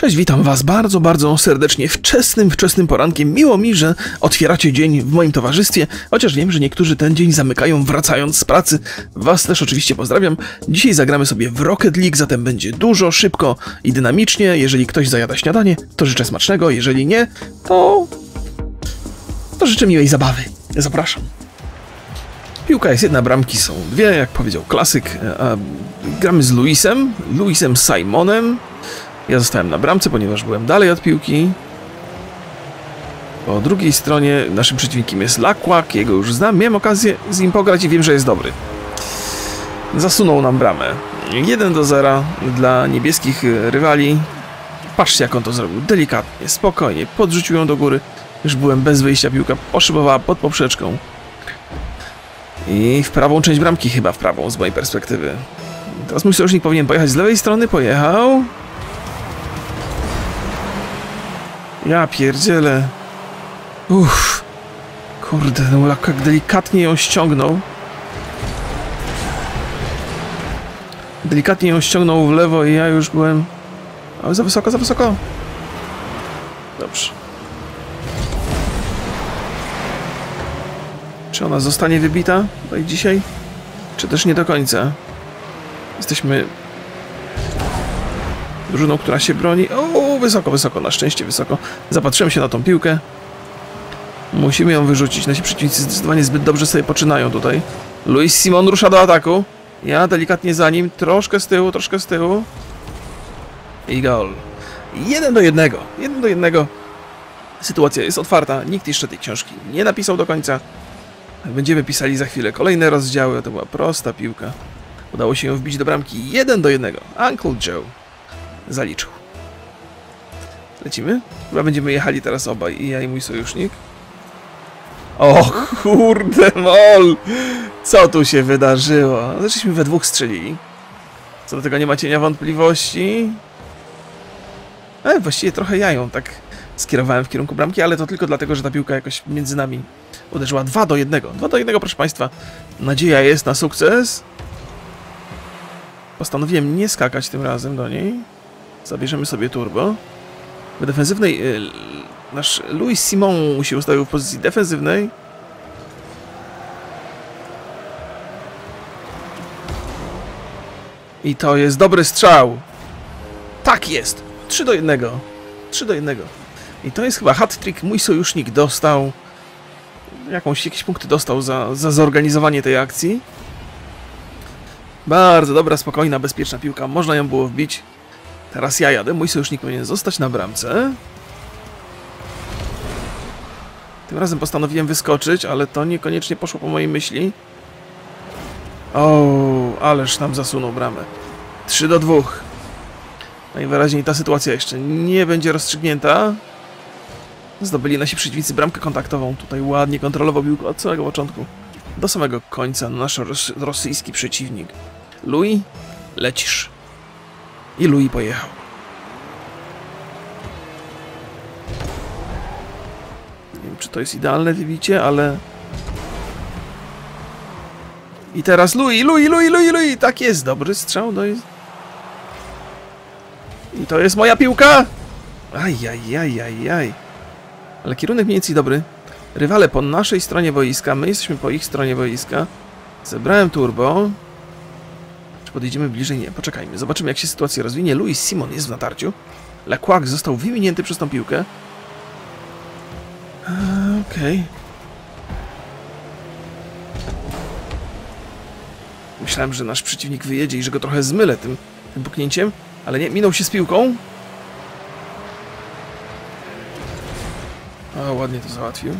Cześć, witam Was bardzo, bardzo serdecznie wczesnym porankiem. Miło mi, że otwieracie dzień w moim towarzystwie, chociaż wiem, że niektórzy ten dzień zamykają wracając z pracy. Was też oczywiście pozdrawiam. Dzisiaj zagramy sobie w Rocket League, zatem będzie dużo, szybko i dynamicznie. Jeżeli ktoś zajada śniadanie, to życzę smacznego, jeżeli nie, to życzę miłej zabawy. Zapraszam. Piłka jest jedna, bramki są dwie, jak powiedział klasyk. Gramy z Luisem Simonem. Ja zostałem na bramce, ponieważ byłem dalej od piłki. Po drugiej stronie naszym przeciwnikiem jest Laquack, jego już znam, miałem okazję z nim pograć i wiem, że jest dobry. Zasunął nam bramę. 1-0 dla niebieskich rywali. Patrzcie, jak on to zrobił. Delikatnie, spokojnie, podrzucił ją do góry. Już byłem bez wyjścia, piłka poszybowała pod poprzeczką. I w prawą część bramki, chyba w prawą z mojej perspektywy. Teraz mój sojusznik powinien pojechać z lewej strony, pojechał. Ja pierdzielę. Uff. Kurde, no Laquack delikatnie ją ściągnął. Delikatnie ją ściągnął w lewo i ja już byłem... Ale za wysoko, za wysoko. Dobrze. Czy ona zostanie wybita tutaj dzisiaj? Czy też nie do końca? Jesteśmy... drużyną, która się broni. O, wysoko, wysoko, na szczęście wysoko. Zapatrzyłem się na tą piłkę. Musimy ją wyrzucić. Nasi przeciwnicy zdecydowanie zbyt dobrze sobie poczynają tutaj. Luis Simon rusza do ataku. Ja delikatnie za nim. Troszkę z tyłu, troszkę z tyłu. I gol. 1-1. 1-1. Sytuacja jest otwarta. Nikt jeszcze tej książki nie napisał do końca. Będziemy pisali za chwilę kolejne rozdziały. To była prosta piłka. Udało się ją wbić do bramki. 1-1. Uncle Joe zaliczył. Lecimy? Chyba będziemy jechali teraz obaj, i ja, i mój sojusznik. O kurde mol! Co tu się wydarzyło? Zaczęliśmy we dwóch strzelili. Co do tego nie ma cienia wątpliwości. Właściwie trochę ja ją tak skierowałem w kierunku bramki, ale to tylko dlatego, że ta piłka jakoś między nami uderzyła. 2-1. 2-1, proszę Państwa. Nadzieja jest na sukces. Postanowiłem nie skakać tym razem do niej. Zabierzemy sobie turbo. W defensywnej... nasz Luis Simon się ustawił w pozycji defensywnej. I to jest dobry strzał. Tak jest. 3-1. 3-1. I to jest chyba hat-trick. Mój sojusznik dostał... jakieś punkty dostał za zorganizowanie tej akcji. Bardzo dobra, spokojna, bezpieczna piłka. Można ją było wbić. Teraz ja jadę, mój sojusznik powinien zostać na bramce. Tym razem postanowiłem wyskoczyć, ale to niekoniecznie poszło po mojej myśli. O, ależ nam zasunął bramę. 3-2. Najwyraźniej ta sytuacja jeszcze nie będzie rozstrzygnięta. Zdobyli nasi przeciwnicy bramkę kontaktową. Tutaj ładnie kontrolował piłkę od całego początku do samego końca nasz rosyjski przeciwnik. Louis, lecisz. I Louis pojechał. Nie wiem, czy to jest idealne wybicie, ale... I teraz Louis! Tak jest, dobry strzał, no i... I to jest moja piłka! Ajajajajaj. Ale kierunek mniej więcej dobry. Rywale po naszej stronie boiska, my jesteśmy po ich stronie boiska. Zebrałem turbo. Podejdziemy bliżej? Nie, poczekajmy. Zobaczymy, jak się sytuacja rozwinie. Luis Simon jest w natarciu. Laquack został wyminięty przez tą piłkę. Okej. Myślałem, że nasz przeciwnik wyjedzie i że go trochę zmylę tym puknięciem, ale nie, minął się z piłką. O, ładnie to załatwił.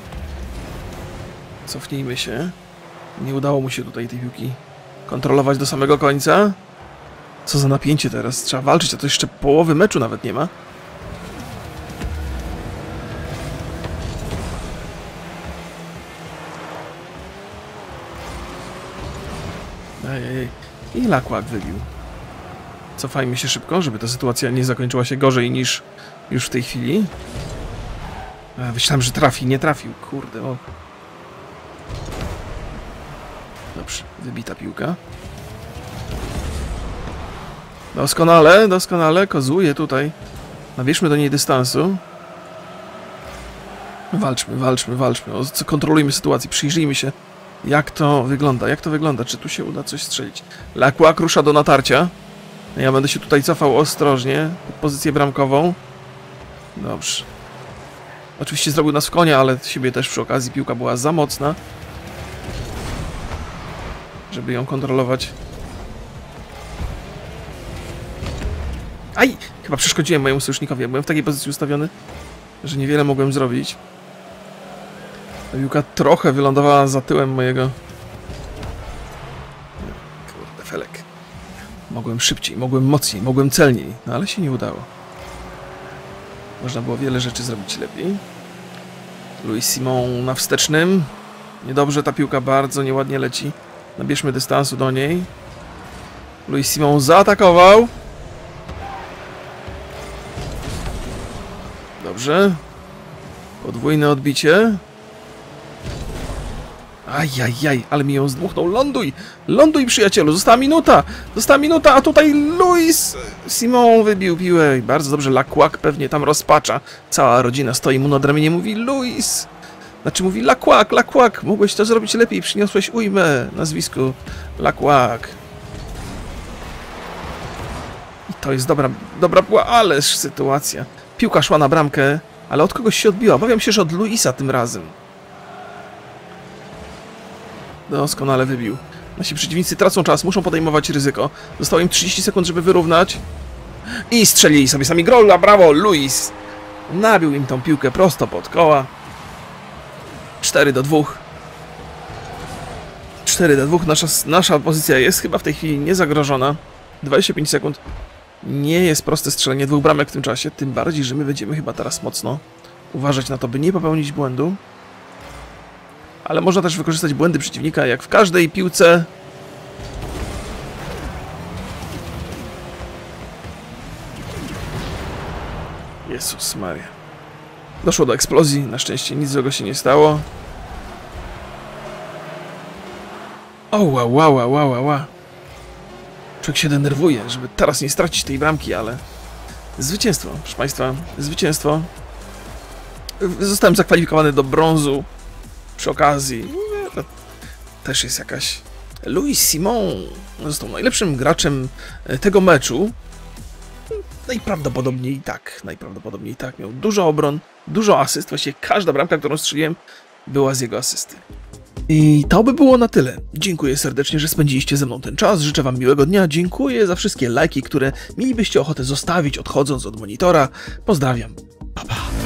Cofnijmy się. Nie udało mu się tutaj tej piłki kontrolować do samego końca. Co za napięcie teraz. Trzeba walczyć, a to jeszcze połowy meczu nawet nie ma. Ej. I Laquack wybił. Cofajmy się szybko, żeby ta sytuacja nie zakończyła się gorzej niż już w tej chwili. Myślałem, że trafi. Nie trafił. Kurde, o. Dobrze, wybita piłka. Doskonale, kozuje tutaj Nabierzmy do niej dystansu. Walczmy, walczmy, walczmy. Kontrolujmy sytuację, przyjrzyjmy się, jak to wygląda. Jak to wygląda? Czy tu się uda coś strzelić? Laquack rusza do natarcia. Ja będę się tutaj cofał ostrożnie pod pozycję bramkową. Dobrze. Oczywiście zrobił nas w konia, ale siebie też przy okazji. Piłka była za mocna, żeby ją kontrolować. Aj! Chyba przeszkodziłem mojemu sojusznikowi. Ja byłem w takiej pozycji ustawiony, że niewiele mogłem zrobić. Ta piłka trochę wylądowała za tyłem mojego... Kurde, felek. Mogłem szybciej, mogłem mocniej, mogłem celniej, no ale się nie udało. Można było wiele rzeczy zrobić lepiej. Luis Simon na wstecznym. Niedobrze, ta piłka bardzo nieładnie leci. Nabierzmy dystansu do niej. Luis Simon zaatakował. Dobrze. Podwójne odbicie. Ajajaj, ale mi ją zdmuchnął. Ląduj! Ląduj, przyjacielu! Została minuta! Została minuta, a tutaj Luis Simon wybił piłę. Bardzo dobrze, Laquack pewnie tam rozpacza. Cała rodzina stoi mu nad ramieniem, mówi Luis. Znaczy mówi Laquack, Laquack, mogłeś to zrobić lepiej, przyniosłeś ujmę nazwisku Laquack. I to jest dobra była, ależ sytuacja. Piłka szła na bramkę, ale od kogoś się odbiła. Obawiam się, że od Luisa tym razem. Doskonale wybił. Nasi przeciwnicy tracą czas, muszą podejmować ryzyko. Zostało im 30 sekund, żeby wyrównać. I strzelili sobie sami gola, brawo, Luis! Nabił im tą piłkę prosto pod koła. 4-2. 4-2. Nasza pozycja jest chyba w tej chwili niezagrożona. 25 sekund. Nie jest proste strzelenie dwóch bramek w tym czasie. Tym bardziej, że my będziemy chyba teraz mocno uważać na to, by nie popełnić błędu. Ale można też wykorzystać błędy przeciwnika, jak w każdej piłce. Jezus Maria. Doszło do eksplozji. Na szczęście nic złego się nie stało. O, wow. Człowiek się denerwuje, żeby teraz nie stracić tej bramki, ale... Zwycięstwo, proszę Państwa. Zwycięstwo. Zostałem zakwalifikowany do brązu. Przy okazji, to też jest jakaś... Luis Simon został najlepszym graczem tego meczu. Najprawdopodobniej tak. Miał dużo obron, dużo asyst. Właściwie każda bramka, którą strzeliłem, była z jego asysty. I to by było na tyle. Dziękuję serdecznie, że spędziliście ze mną ten czas. Życzę Wam miłego dnia. Dziękuję za wszystkie lajki, które mielibyście ochotę zostawić odchodząc od monitora. Pozdrawiam. Pa, pa.